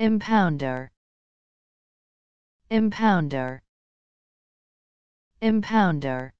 Impounder. Impounder. Impounder.